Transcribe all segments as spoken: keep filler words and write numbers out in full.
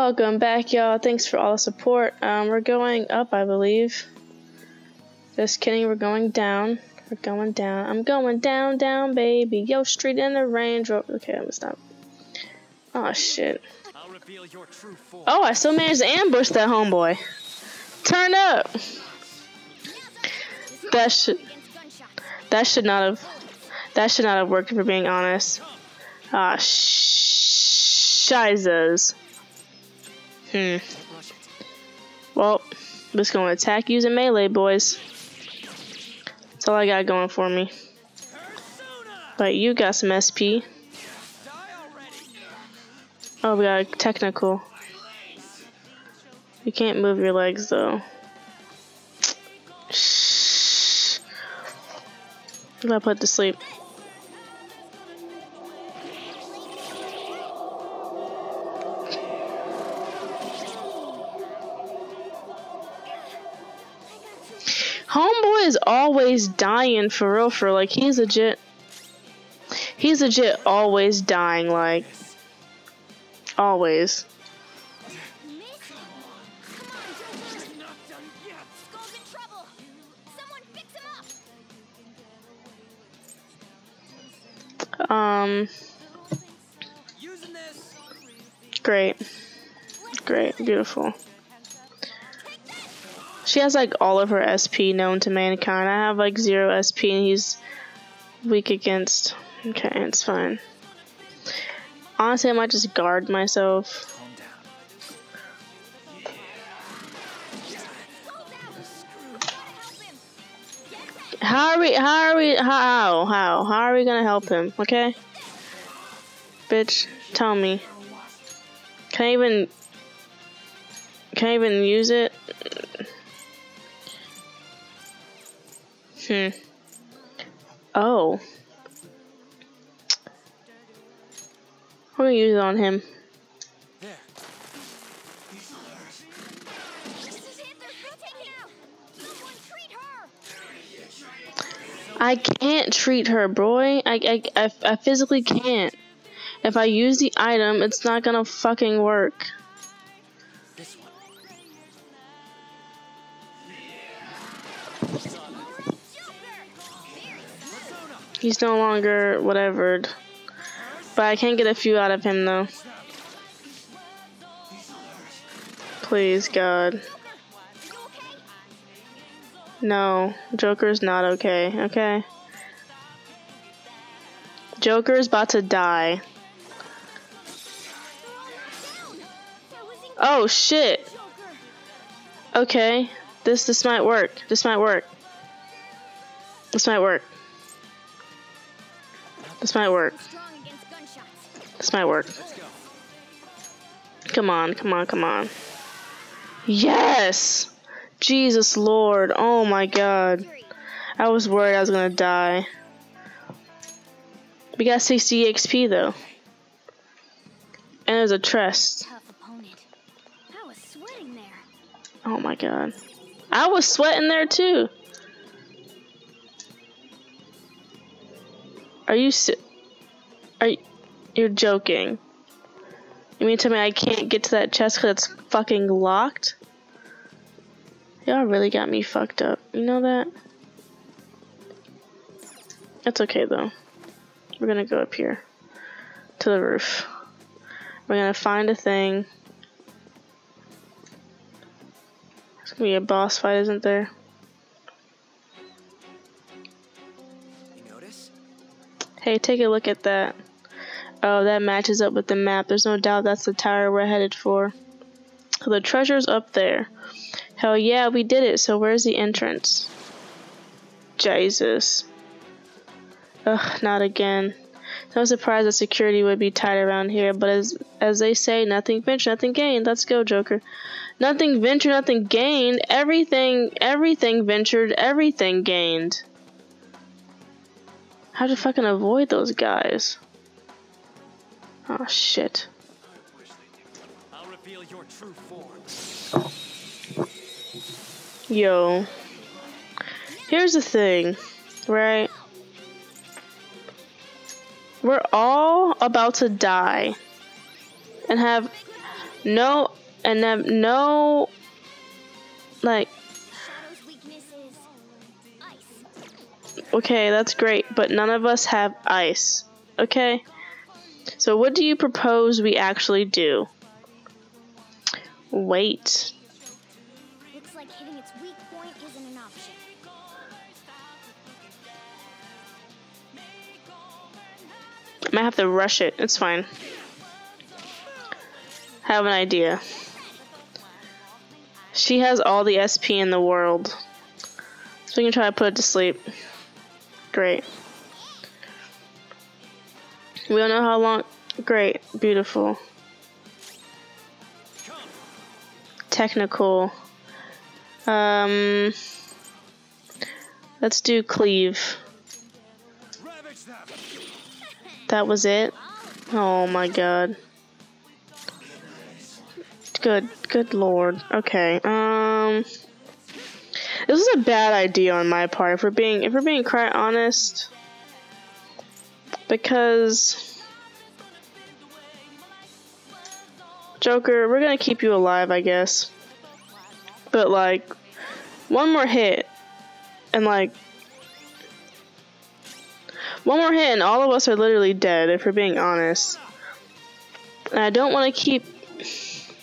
Welcome back, y'all. Thanks for all the support. Um, we're going up, I believe. Just kidding, we're going down. We're going down. I'm going down, down, baby. Yo, street in the range. Okay, I'm gonna stop. Oh, shit. I'll reveal your true form. Oh, I still managed to ambush that homeboy. Turn up! That should... That should not have... That should not have worked, if we're being honest. Ah, sh... Shizas. Hmm. Well, I'm just gonna attack using melee, boys. That's all I got going for me. But you got some S P. Oh, we got a technical. You can't move your legs, though. Shh. You gotta put to sleep. Homeboy is always dying, for real, for like, he's legit. He's legit always dying, like. Always. Um. Great. Great. Beautiful. She has like all of her S P known to mankind. I have like zero S P and he's weak against. Okay, it's fine. Honestly, I might just guard myself. How are we, how are we, how, how, how are we gonna help him, okay? Bitch, tell me. Can I even, can I even use it? Hmm. Oh. We're gonna use it on him. There. I can't treat her, boy. I, I, I, I physically can't. If I use the item, it's not gonna fucking work. He's no longer whatevered. But I can't get a few out of him, though. Please, God. No, Joker's not okay, okay? Joker's about to die. Oh, shit! Okay, this, this might work. This might work. This might work. This might work. This might work. Come on, come on, come on. Yes! Jesus Lord, oh my God. I was worried I was gonna die. We got sixty X P though. And there's a chest. Oh my God. I was sweating there too. Are you si- Are you- You're joking. You mean to tell me I can't get to that chest because it's fucking locked? Y'all really got me fucked up. You know that? That's okay though. We're gonna go up here. To the roof. We're gonna find a thing. It's gonna be a boss fight, isn't there? You notice? Hey, take a look at that. Oh, that matches up with the map. There's no doubt that's the tower we're headed for. So the treasure's up there. Hell yeah, we did it. So where's the entrance? Jesus. Ugh, not again. No surprise that security would be tight around here, but as as they say, nothing ventured, nothing gained. Let's go, Joker. Nothing ventured, nothing gained. Everything, everything ventured, everything gained. How to fucking avoid those guys? Oh shit. I'll reveal your true form. Yo. Here's the thing, right? We're all about to die and have no, and then no, like, okay, that's great, but none of us have ice. Okay, so what do you propose we actually do? Wait. Looks like hitting its weak point isn't an option. I might have to rush it. It's fine. Have an idea. She has all the S P in the world, so we can try to put it to sleep. Great. We don't know how long. Great. Beautiful. Technical. Um, let's do cleave. That was it. Oh my god. Good, good lord. Okay. Um, this is a bad idea on my part. If we're being, if we're being quite honest, because Joker, we're gonna keep you alive, I guess. But like, one more hit, and like, one more hit, and all of us are literally dead. If we're being honest, and I don't want to keep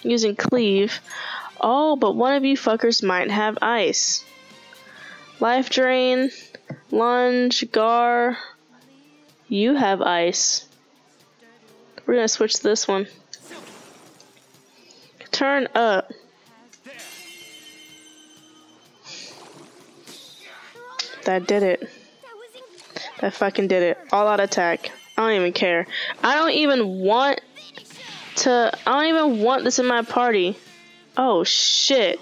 using cleave. Oh, but one of you fuckers might have ice. Life drain, lunge, gar. You have ice. We're gonna switch to this one. Turn up. That did it. That fucking did it. All out attack. I don't even care. I don't even want to, I don't even want this in my party. Oh shit.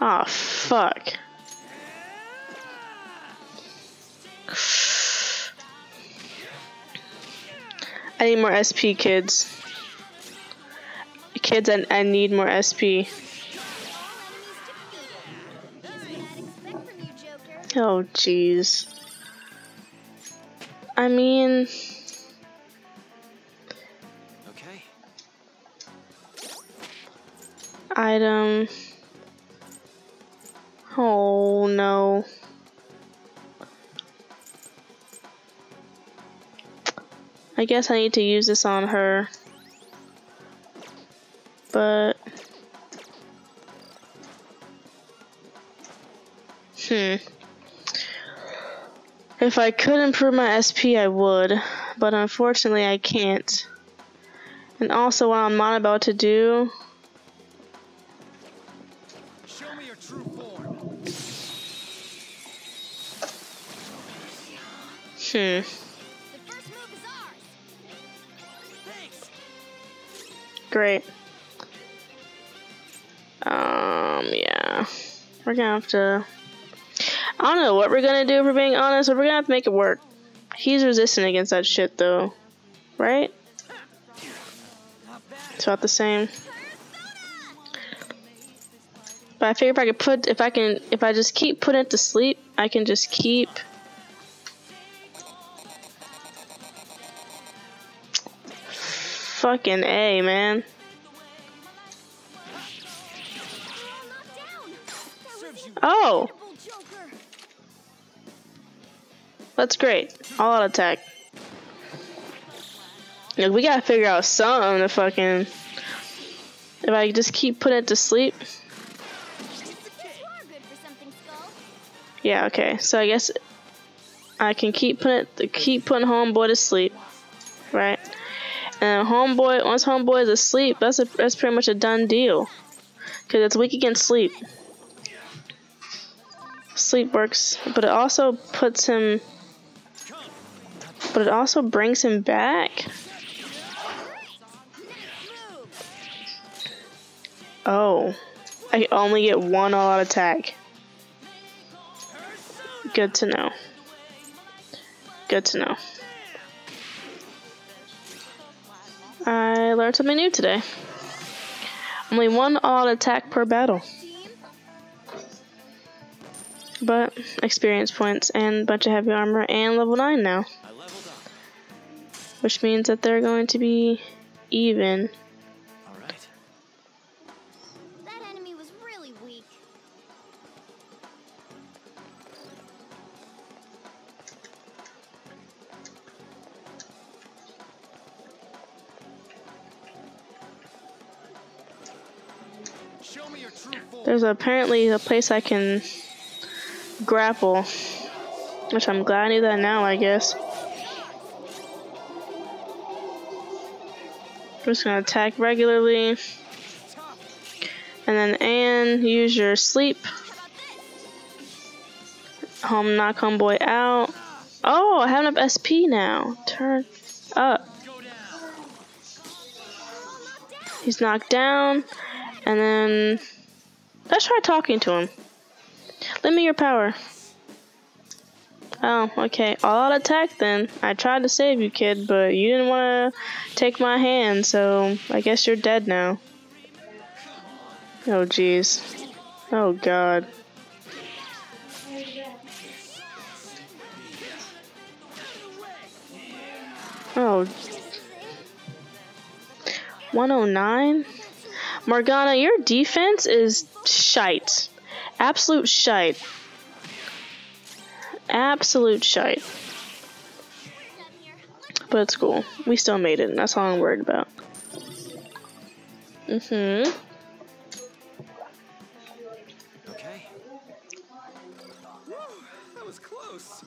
Oh fuck. I need more S P, kids. Kids, I, I need more S P. Oh jeez. I mean, okay. Item. Oh no. I guess I need to use this on her. But hmm. if I could improve my S P, I would, but unfortunately I can't. And also what I'm not about to do. Show me your true form. Hmm. The first move is ours. Thanks. Great. Um, yeah. We're gonna have to, I don't know what we're gonna do if we're being honest, but we're gonna have to make it work. He's resistant against that shit though, right? It's about the same. But I figure if I could put, if I can, if I just keep putting it to sleep, I can just keep. Fucking A, man. Oh! That's great. All out attack. Look, we gotta figure out something to fucking. If I just keep putting it to sleep. Yeah. Okay. So I guess I can keep putting it, keep putting homeboy to sleep, right? And homeboy, once homeboy is asleep, that's a, that's pretty much a done deal, because it's weak against sleep. Sleep works, but it also puts him. But it also brings him back? Oh. I only get one all-out attack. Good to know. Good to know. I learned something new today. Only one all-out attack per battle. But experience points and a bunch of heavy armor and level nine now. which means that they're going to be even. All right. That enemy was really weak. Show me your true form. There's apparently a place I can grapple, which I'm glad I knew that now, I guess. I'm just gonna attack regularly, and then Ann, use your sleep. Home knock homeboy out. Oh, I have enough S P now. Turn up. He's knocked down, and then let's try talking to him. Lend me your power. Oh, okay. All-out attack then. I tried to save you, kid, but you didn't want to take my hand, so I guess you're dead now. Oh, jeez. Oh, God. Oh. one oh nine? Morgana, your defense is shite. Absolute shite. Absolute shite. But it's cool. We still made it, and that's all I'm worried about. Mm-hmm. Okay. Woo, that was close.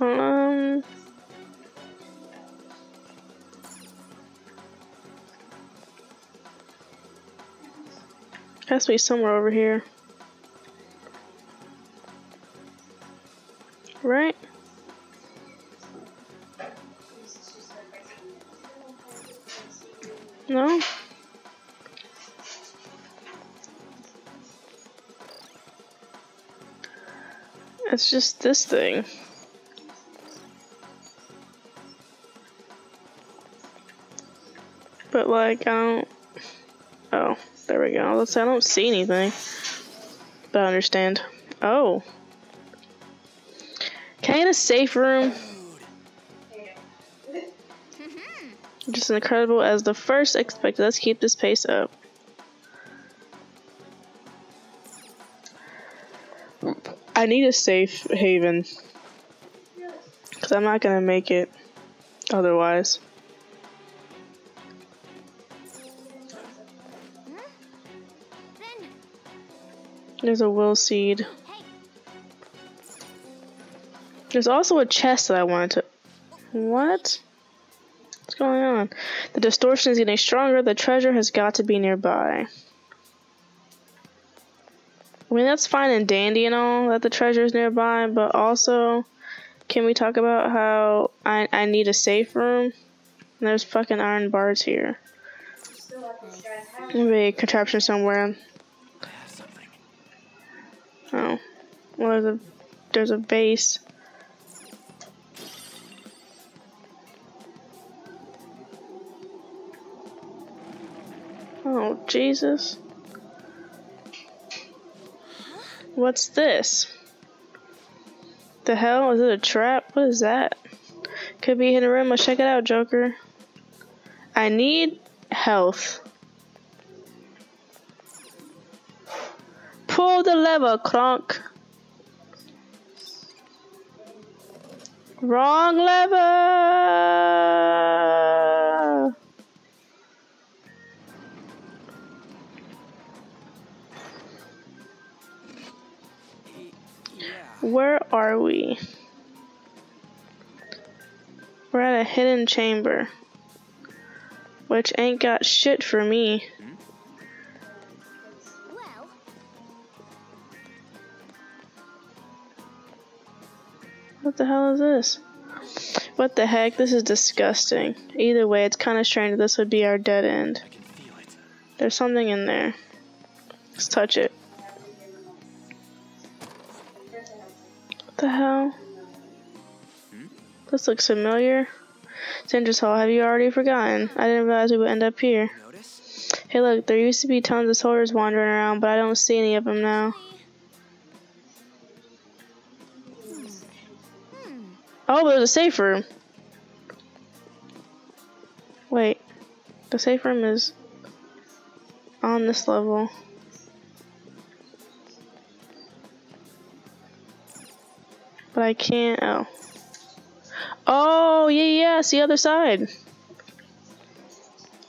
Um Has to be somewhere over here, right? No. It's just this thing. But like, I don't. Oh. There we go. Let's I don't see anything. But I understand. Oh. Can I get a safe room? Just incredible as the first expected. Let's keep this pace up. I need a safe haven. Because I'm not going to make it otherwise. There's a will seed. There's also a chest that I wanted to. What? What's going on? The distortion is getting stronger. The treasure has got to be nearby. I mean, that's fine and dandy and all that the treasure is nearby, but also, can we talk about how I I need a safe room? And there's fucking iron bars here. Maybe a contraption somewhere. Oh, well, there's a, there's a base. Oh, Jesus. What's this? The hell? Is it a trap? What is that? Could be hidden room. Let's check it out, Joker. I need health. Pull the lever, Kronk. Wrong lever. Where are we? We're at a hidden chamber, which ain't got shit for me. What the hell is this? What the heck? This is disgusting. Either way, it's kind of strange that this would be our dead end. There's something in there. Let's touch it. What the hell? Hmm? This looks familiar. Sandra's Hall, have you already forgotten? I didn't realize we would end up here. Notice? Hey look, there used to be tons of soldiers wandering around, but I don't see any of them now. Oh, there's a safe room. Wait. The safe room is on this level. But I can't. Oh. Oh, yeah, yeah. It's the other side.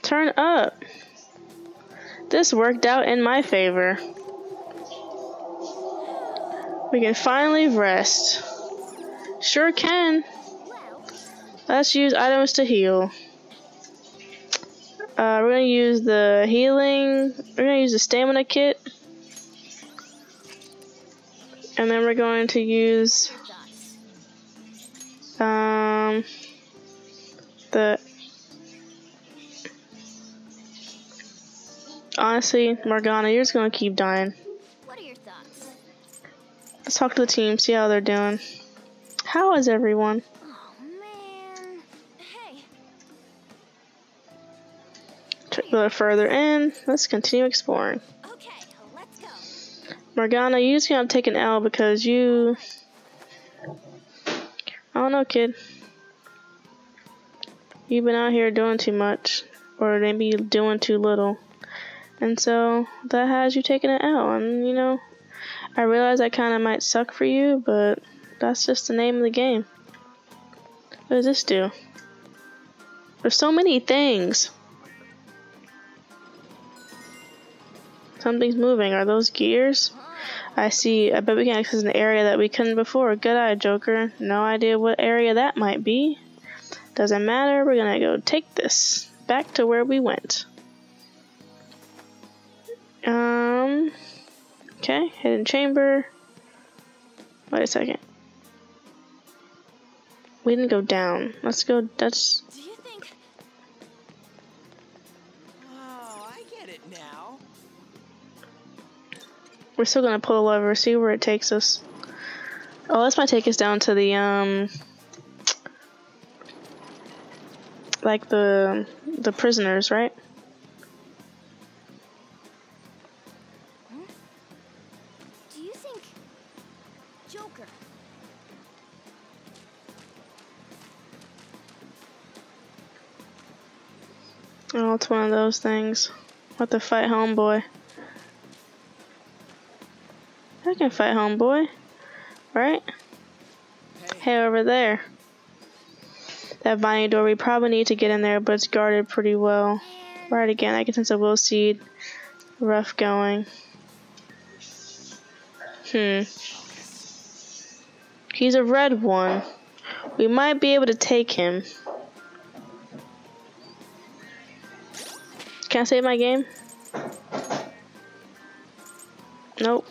Turn up. This worked out in my favor. We can finally rest. Sure can. Let's use items to heal. Uh, we're gonna use the healing. We're gonna use the stamina kit. And then we're going to use um, the honestly, Morgana, you're just gonna keep dying. What are your thoughts? Let's talk to the team, see how they're doing. How is everyone? Oh man! Hey. Take a little further in. Let's continue exploring. Okay, let's go. Morgana, you just gonna take an L because you. I don't know, kid. You've been out here doing too much, or maybe doing too little. And so that has you taking an L, and you know, I realize that kind of might suck for you, but that's just the name of the game. What does this do? There's so many things. Something's moving. Are those gears? I see. I bet we can access an area that we couldn't before. Good eye, Joker. No idea what area that might be. Doesn't matter. We're gonna go take this back to where we went. Um, okay, hidden chamber. Wait a second. We didn't go down. Let's go, that's... Do you think... Oh, I get it now. We're still gonna pull the lever, see where it takes us. Oh, this might take us down to the, um... like the, the prisoners, right? Oh, it's one of those things. What to fight, homeboy? I can fight, homeboy, right? Hey. Hey, over there. That vine door. We probably need to get in there, but it's guarded pretty well. Right again. I can sense a will seed. Rough going. Hmm. He's a red one. We might be able to take him. Can I save my game? Nope.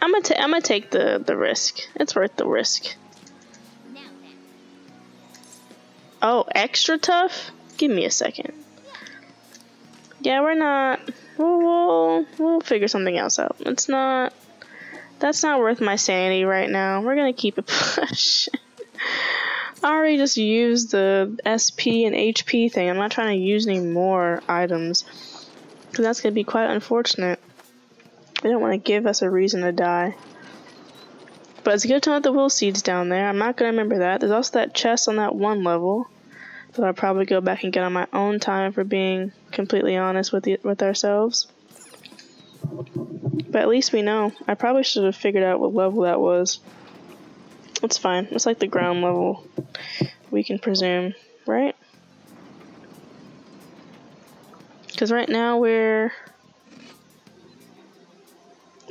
I'm gonna I'm gonna take the the risk. It's worth the risk. Oh, extra tough? Give me a second. Yeah, we're not. We'll we'll, we'll figure something else out. It's not. That's not worth my sanity right now. We're gonna keep it pushing. I already just used the S P and H P thing. I'm not trying to use any more items, because that's going to be quite unfortunate. They don't want to give us a reason to die. But it's good to know the will seeds down there. I'm not going to remember that. There's also that chest on that one level that I'll probably go back and get on my own time, for being completely honest with, the, with ourselves. But at least we know. I probably should have figured out what level that was. It's fine. It's like the ground level, we can presume, right? Because right now we're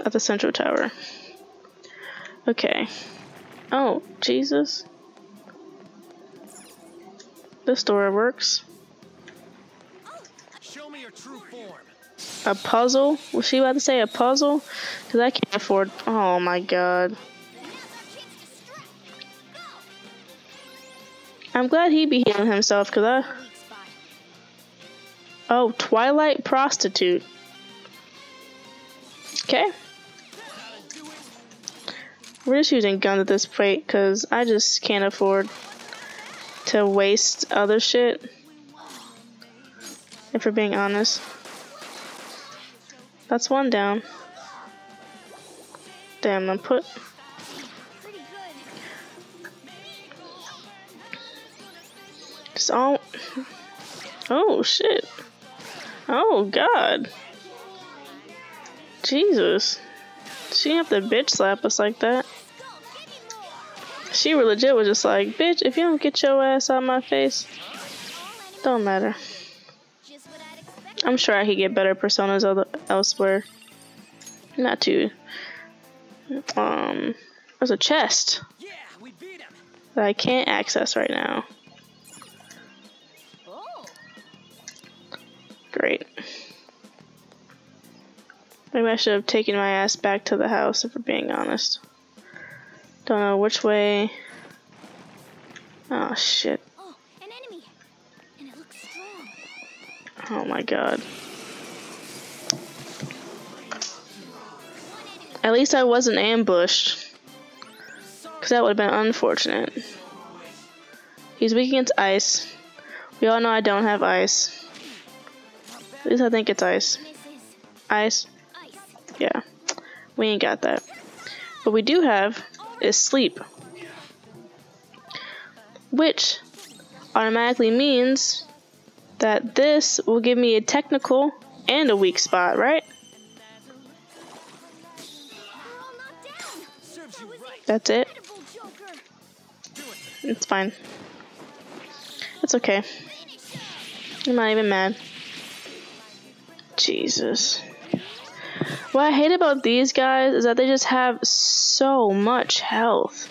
at the central tower. Okay. Oh, Jesus. This door works. Show me your true form. A puzzle? Was she about to say a puzzle? Because I can't afford... Oh, my God. I'm glad he be healing himself, cause I. Oh, Twilight prostitute. Okay. We're just using guns at this point, cause I just can't afford to waste other shit. If we're being honest. That's one down. Damn, I'm put. It's all... Oh, shit. Oh, God. Jesus. She didn't have to bitch slap us like that. She legit was just like, bitch, if you don't get your ass out of my face, don't matter. I'm sure I could get better personas other elsewhere. Not too. Um, there's a chest that I can't access right now. Great. Maybe I should have taken my ass back to the house, if we're being honest. Don't know which way. Oh shit. Oh, an enemy. And it looks strong. Oh my god. At least I wasn't ambushed, because that would have been unfortunate. He's weak against ice. We all know I don't have ice. At least I think it's ice. Ice. Yeah, we ain't got that. What we do have is sleep, which automatically means that this will give me a technical and a weak spot, right? That's it. It's fine. It's okay. I'm not even mad. Jesus. What I hate about these guys is that they just have so much health.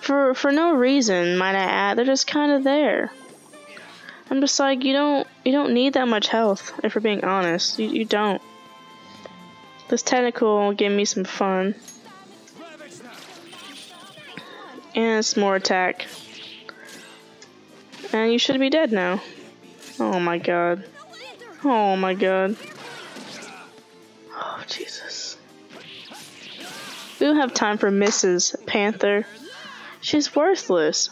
For for no reason, might I add, they're just kind of there. I'm just like, you don't you don't need that much health, if we're being honest. You, you don't. This tentacle will give me some fun. And it's more attack. And you should be dead now. Oh my god. Oh my god. Oh, Jesus. We don't have time for Missus Panther. She's worthless.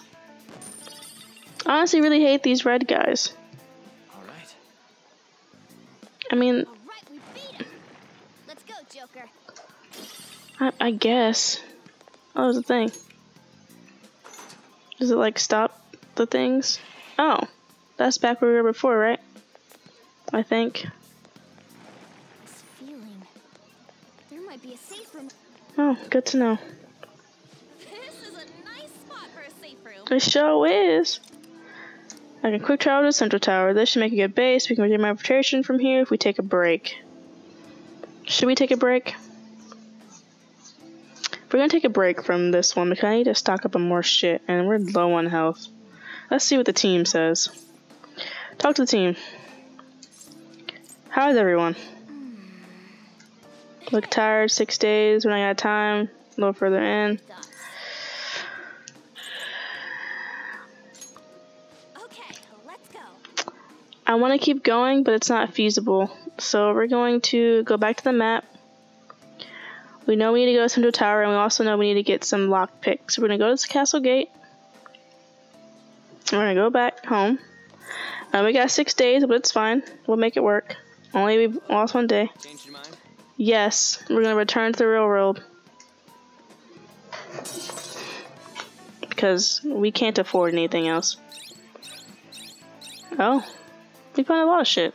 I honestly really hate these red guys. I mean... I, I guess. Oh, there's a thing. Does it, like, stop the things? Oh. That's back where we were before, right? I think. Oh, good to know. This is a nice spot for a safe room. It sure is. I can quick travel to the central tower. This should make a good base. We can resume our infiltration from here if we take a break. Should we take a break? We're gonna take a break from this one because I need to stock up on more shit, and we're low on health. Let's see what the team says. Talk to the team. How's everyone? Look tired, six days, we don't got time, a little further in. Okay, let's go. I want to keep going, but it's not feasible. So we're going to go back to the map. We know we need to go to Central Tower, and we also know we need to get some lockpicks. So we're going to go to this castle gate. We're going to go back home. Uh, we got six days, but it's fine. We'll make it work. Only we lost one day. Change your mind? Yes, we're gonna return to the real world because we can't afford anything else. Oh, we found a lot of shit.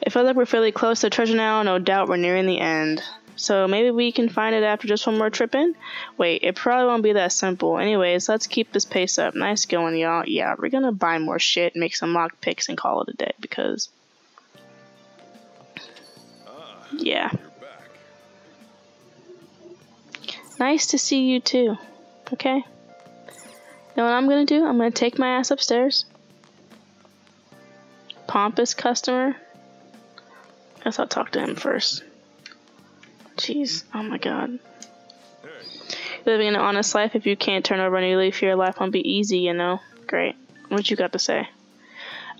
It felt like we're fairly close to the treasure now. No doubt we're nearing the end. So maybe we can find it after just one more trip in? Wait, it probably won't be that simple. Anyways, let's keep this pace up. Nice going, y'all. Yeah, we're gonna buy more shit, make some lock picks, and call it a day because... Yeah. Nice to see you too. Okay. Now what I'm gonna do, I'm gonna take my ass upstairs. Pompous customer. Guess I'll talk to him first. Jeez, oh my god. Living an honest life, if you can't turn over a new leaf, your life won't be easy, you know? Great. What you got to say?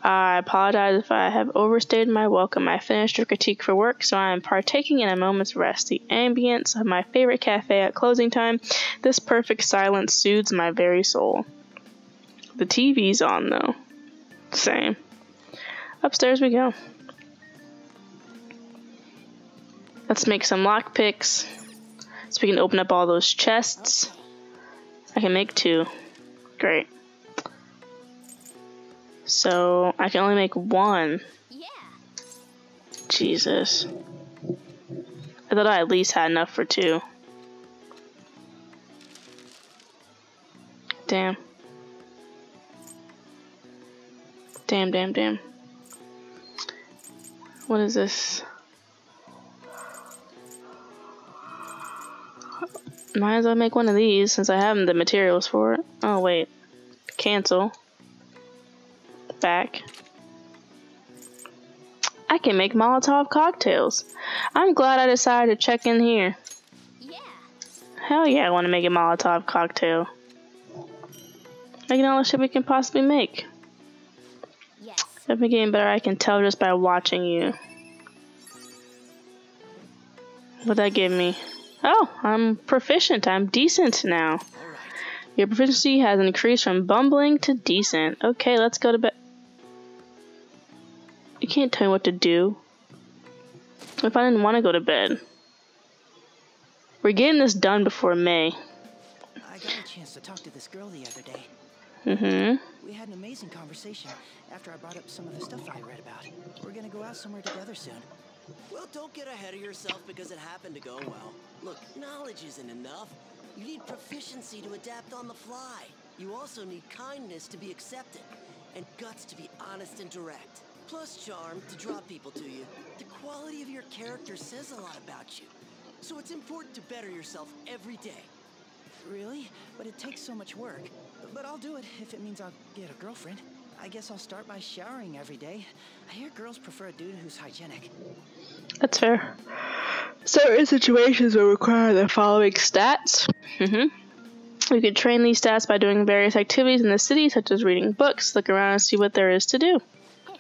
I apologize if I have overstayed my welcome. I finished your critique for work, so I am partaking in a moment's rest. The ambience of my favorite cafe at closing time. This perfect silence soothes my very soul. The T V's on, though. Same. Upstairs we go. Let's make some lockpicks, so we can open up all those chests. I can make two. Great. So I can only make one. Yeah. Jesus. I thought I at least had enough for two. Damn. Damn, damn, damn. What is this? Might as well make one of these since I have the materials for it. Oh, wait. Cancel. Back. I can make Molotov cocktails. I'm glad I decided to check in here. Yeah. Hell yeah, I want to make a Molotov cocktail. Making all the shit we can possibly make. Yes. I've been getting better, I can tell just by watching you. What'd that give me? Oh, I'm proficient. I'm decent now. Your proficiency has increased from bumbling to decent. Okay, let's go to bed. You can't tell me what to do. If I didn't want to go to bed. We're getting this done before May. I got a chance to talk to this girl the other day. Mm-hmm. We had an amazing conversation after I brought up some of the stuff I read about. We're gonna go out somewhere together soon. Well, don't get ahead of yourself because it happened to go well. Look, knowledge isn't enough. You need proficiency to adapt on the fly. You also need kindness to be accepted, and guts to be honest and direct. Plus charm to draw people to you. The quality of your character says a lot about you. So it's important to better yourself every day. Really? But it takes so much work. But I'll do it if it means I'll get a girlfriend. I guess I'll start by showering every day. I hear girls prefer a dude who's hygienic. That's fair. Certain situations will require the following stats. Mm-hmm. You could train these stats by doing various activities in the city, such as reading books, look around and see what there is to do. Hey,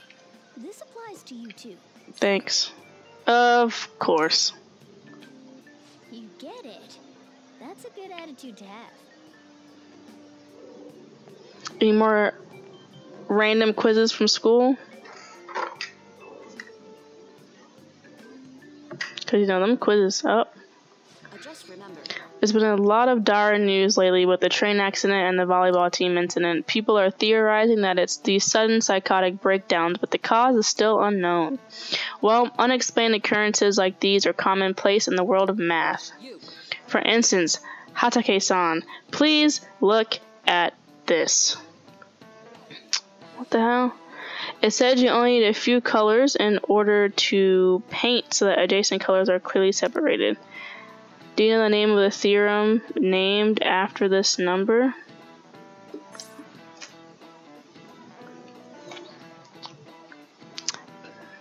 this applies to you too. Thanks. Of course. You get it. That's a good attitude to have. Any more random quizzes from school? Cause you know them quizzes up. I just remembered. There's been a lot of dire news lately with the train accident and the volleyball team incident. People are theorizing that it's these sudden psychotic breakdowns, but the cause is still unknown. Well, unexplained occurrences like these are commonplace in the world of math. For instance, Hatake-san, please look at this. What the hell? It said you only need a few colors in order to paint so that adjacent colors are clearly separated. Do you know the name of the theorem named after this number?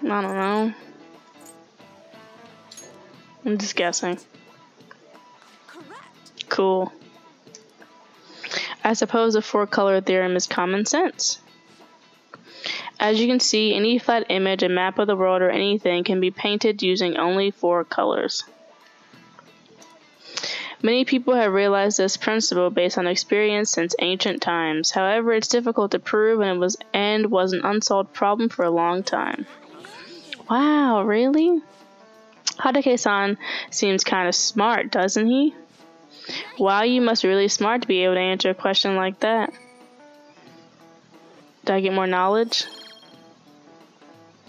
I don't know. I'm just guessing. Cool. I suppose the four-color theorem is common sense. As you can see, any flat image, a map of the world, or anything can be painted using only four colors. Many people have realized this principle based on experience since ancient times. However, it's difficult to prove, and it was and was an unsolved problem for a long time. Wow, really? Hatake-san seems kind of smart, doesn't he? Wow, you must be really smart to be able to answer a question like that. Did I get more knowledge?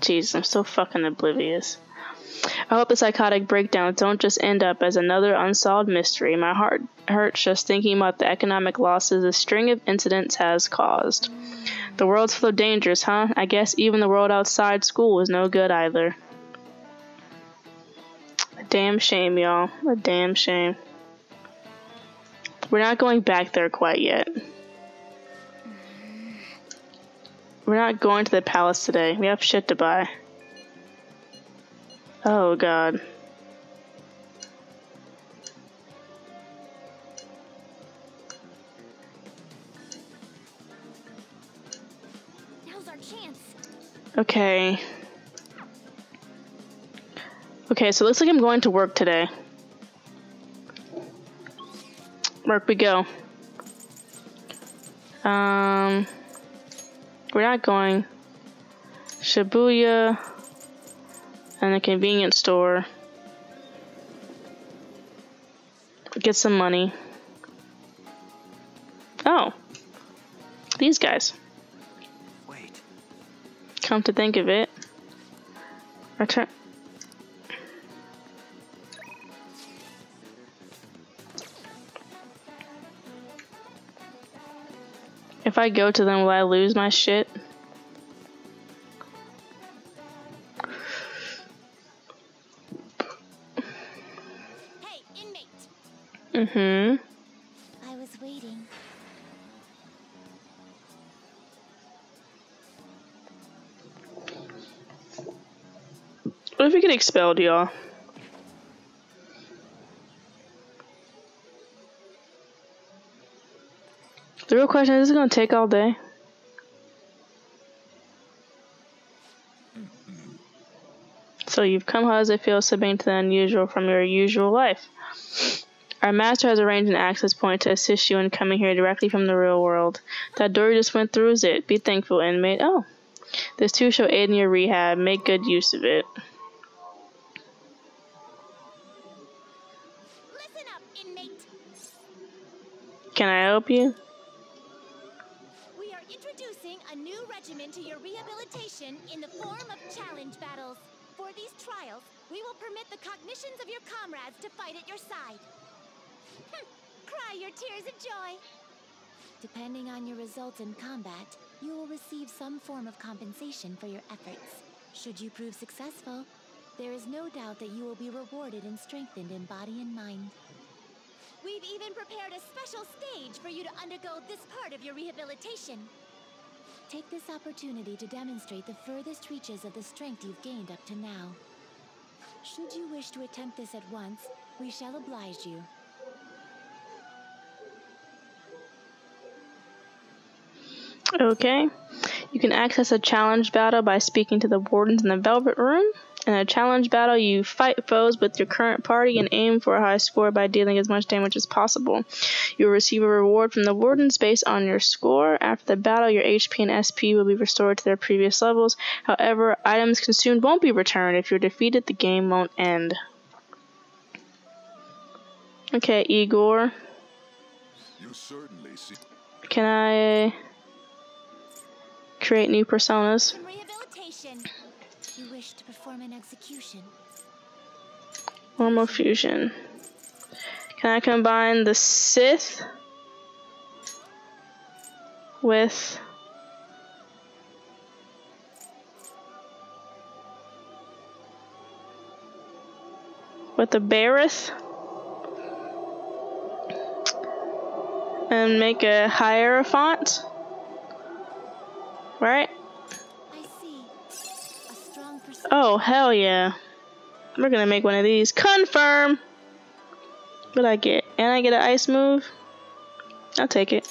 Jeez, I'm so fucking oblivious. I hope the psychotic breakdowns don't just end up as another unsolved mystery. My heart hurts just thinking about the economic losses a string of incidents has caused. The world's full of dangers, huh? I guess even the world outside school is no good either. A damn shame, y'all. A damn shame. We're not going back there quite yet. We're not going to the palace today. We have shit to buy. Oh god. Now's our chance. Okay. Okay, so it looks like I'm going to work today. Work we go. Um... We're not going Shibuya and the convenience store. Get some money. Oh, these guys. Wait. Come to think of it, I try. If I go to them, will I lose my shit? Hey, inmate. Mm-hmm. I was waiting. What if we get expelled, y'all? The real question is, is it gonna take all day? So you've come, how does it feel submitting to the unusual from your usual life? Our master has arranged an access point to assist you in coming here directly from the real world. That door you just went through is it. Be thankful, inmate. Oh. This too shall aid in your rehab. Make good use of it. Listen up, inmate. Can I help you? A new regimen to your rehabilitation in the form of challenge battles. For these trials, we will permit the cognitions of your comrades to fight at your side. Cry your tears of joy. Depending on your results in combat, you will receive some form of compensation for your efforts. Should you prove successful, there is no doubt that you will be rewarded and strengthened in body and mind. We've even prepared a special stage for you to undergo this part of your rehabilitation. Take this opportunity to demonstrate the furthest reaches of the strength you've gained up to now. Should you wish to attempt this at once, we shall oblige you. Okay. You can access a challenge battle by speaking to the wardens in the Velvet Room. In a challenge battle, you fight foes with your current party and aim for a high score by dealing as much damage as possible. You will receive a reward from the wardens based on your score. After the battle, your H P and S P will be restored to their previous levels. However, items consumed won't be returned. If you're defeated, the game won't end. Okay, Igor. You certainly see. Can I create new personas? You wish to perform an execution. Normal fusion. Can I combine the Sith with with the Berith and make a Hierophant? Right? Oh, hell yeah. We're gonna make one of these. Confirm! What'd I get? And I get an ice move? I'll take it.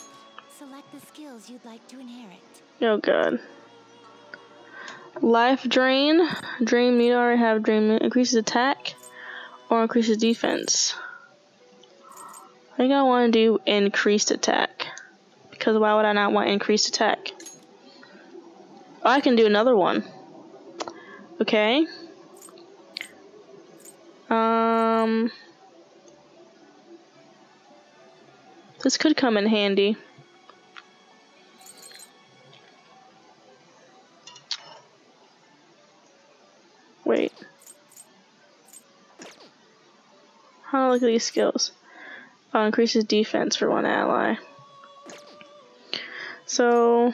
Select the skills you'd like to inherit. Oh, God. Life drain. Drain meter. I already have drain meter. Increases attack or increases defense. I think I want to do increased attack. Because why would I not want increased attack? Oh, I can do another one. Okay. Um, this could come in handy. Wait. How oh, look at these skills. Oh, increases defense for one ally. So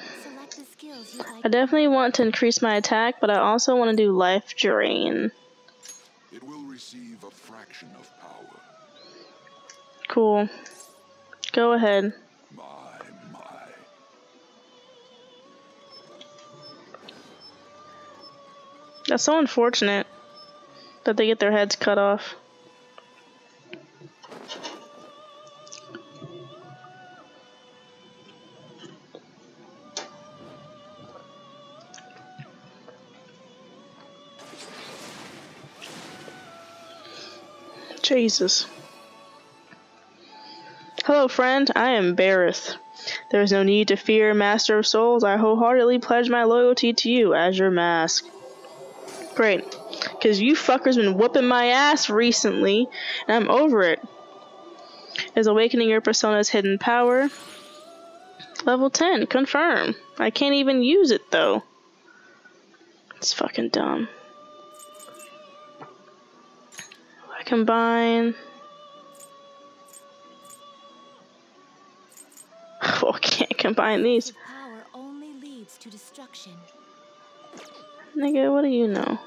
I definitely want to increase my attack, but I also want to do life drain. It will receive a fraction of power. Cool. Go ahead. My, my. That's so unfortunate that they get their heads cut off. Jesus. Hello, friend. I am Berith. There is no need to fear, Master of Souls. I wholeheartedly pledge my loyalty to you as your mask. Great. Because you fuckers been whooping my ass recently, and I'm over it. Is awakening your persona's hidden power. Level ten. Confirm. I can't even use it, though. It's fucking dumb. I combine. Well, I can't combine these. Power only leads to destruction. Nigga, what do you know?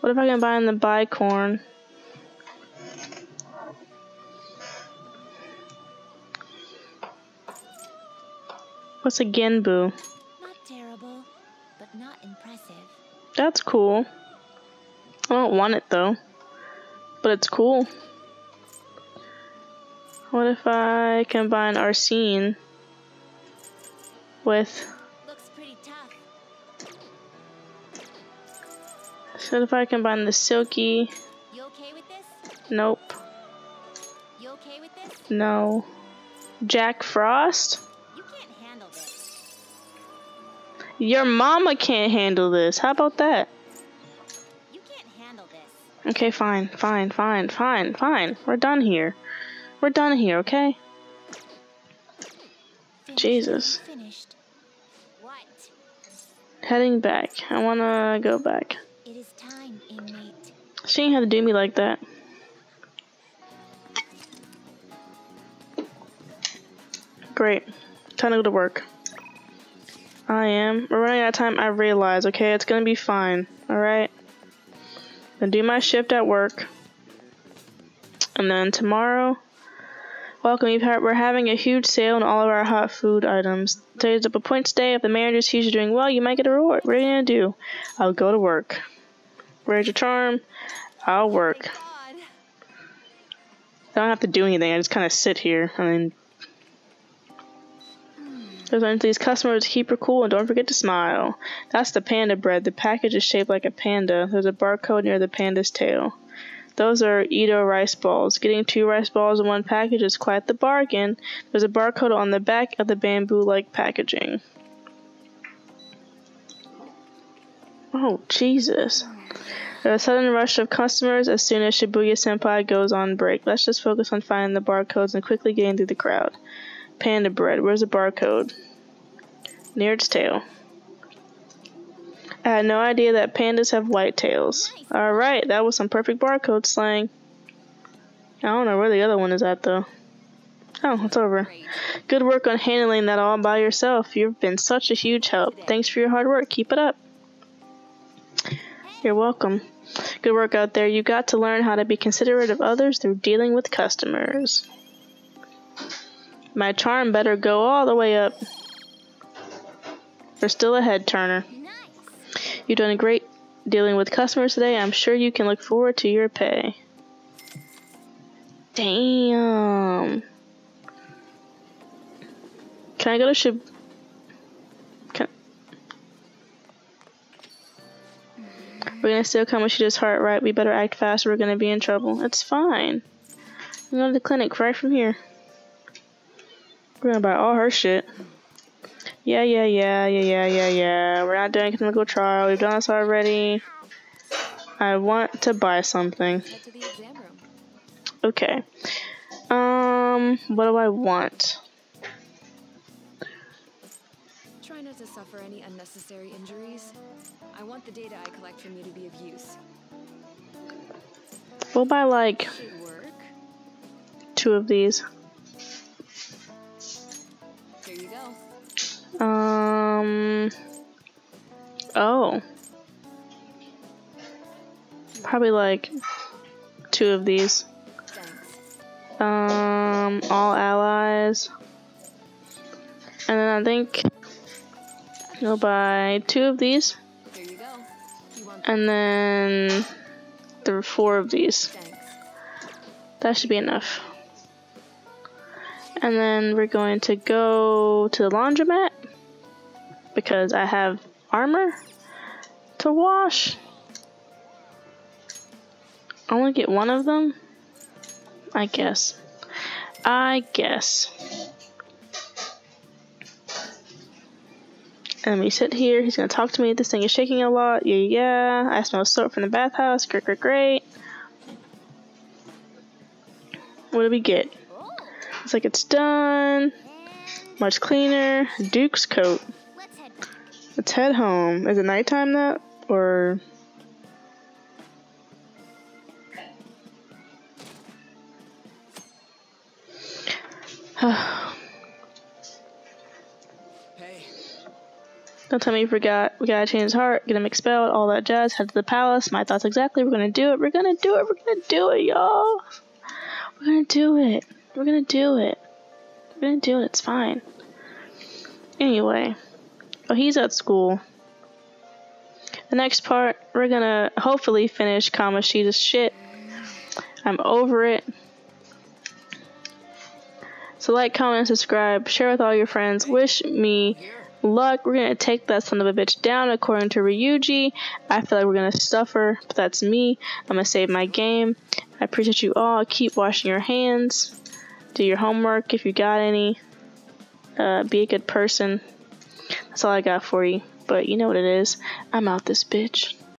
What if I combine the Bicorn? What's a Genbu? Not terrible, but not impressive. That's cool. I don't want it though, but it's cool. What if I combine Arsene with? Looks pretty tough. So if I combine the silky? You okay with this? Nope. You okay with this? No. Jack Frost? Your mama can't handle this. How about that? You can't handle this. Okay, fine, fine, fine, fine, fine. We're done here. We're done here, okay? Finished. Jesus. Finished. What? Heading back. I wanna go back. It is time, inmate. She ain't had to do me like that. Great. Time to go to work. I am. We're running out of time, I realize, okay? It's gonna be fine, alright? I'm gonna do my shift at work. And then tomorrow... Welcome, you've had, we're having a huge sale on all of our hot food items. Today's up a points day. If the manager sees you doing well, you might get a reward. What are you gonna do? I'll go to work. Where's your charm? I'll work. Oh, I don't have to do anything, I just kinda sit here. I mean... Learn to these customers, keep her cool and don't forget to smile. That's the panda bread. The package is shaped like a panda. There's a barcode near the panda's tail. Those are Edo rice balls. Getting two rice balls in one package is quite the bargain. There's a barcode on the back of the bamboo-like packaging. Oh, Jesus. There's a sudden rush of customers as soon as Shibuya-senpai goes on break. Let's just focus on finding the barcodes and quickly getting through the crowd. Panda bread. Where's the barcode? Near its tail. I had no idea that pandas have white tails. Nice. Alright, that was some perfect barcode slang. I don't know where the other one is at though. Oh, it's over. Great. Good work on handling that all by yourself. You've been such a huge help. Today. Thanks for your hard work. Keep it up. Hey. You're welcome. Good work out there. You got to learn how to be considerate of others through dealing with customers. My charm better go all the way up. We're still a head turner. Nice. You've done great dealing with customers today. I'm sure you can look forward to your pay. Damn. Can I go to Shib... Can... We're gonna still come with Shida's heart, right? We better act fast or we're gonna be in trouble. It's fine. I'm going to the clinic right from here. We're gonna buy all her shit. Yeah, yeah, yeah, yeah, yeah, yeah, yeah. We're not doing a clinical trial. We've done this already. I want to buy something. Okay. Um, what do I want? Try not to suffer any unnecessary injuries. I want the data I collect from you to be of use. We'll buy like two of these. Um. Oh. Probably like two of these. Um. All allies. And then I think we'll buy two of these. And then there were four of these. That should be enough. And then we're going to go to the laundromat because I have armor to wash. I only get one of them, I guess. I guess. And we sit here. He's gonna talk to me. This thing is shaking a lot. Yeah, yeah. I smell soap from the bathhouse. Great, great, great. What do we get? It's like it's done. Much cleaner. Duke's coat. Let's head home. Is it nighttime now? Or... Hey. Don't tell me you forgot. We gotta change his heart, get him expelled, all that jazz, head to the palace. My thoughts exactly. We're gonna do it. We're gonna do it. We're gonna do it, y'all. We're gonna do it. We're gonna do it. We're gonna do it. It's fine. Anyway. Oh, he's at school. The next part, we're gonna hopefully finish Kamoshida's shit. I'm over it. So like, comment, and subscribe. Share with all your friends. Wish me luck. We're gonna take that son of a bitch down, according to Ryuji. I feel like we're gonna suffer, but that's me. I'm gonna save my game. I appreciate you all. Keep washing your hands. Do your homework if you got any. Uh, be a good person. That's all I got for you, but you know what it is. I'm out this bitch.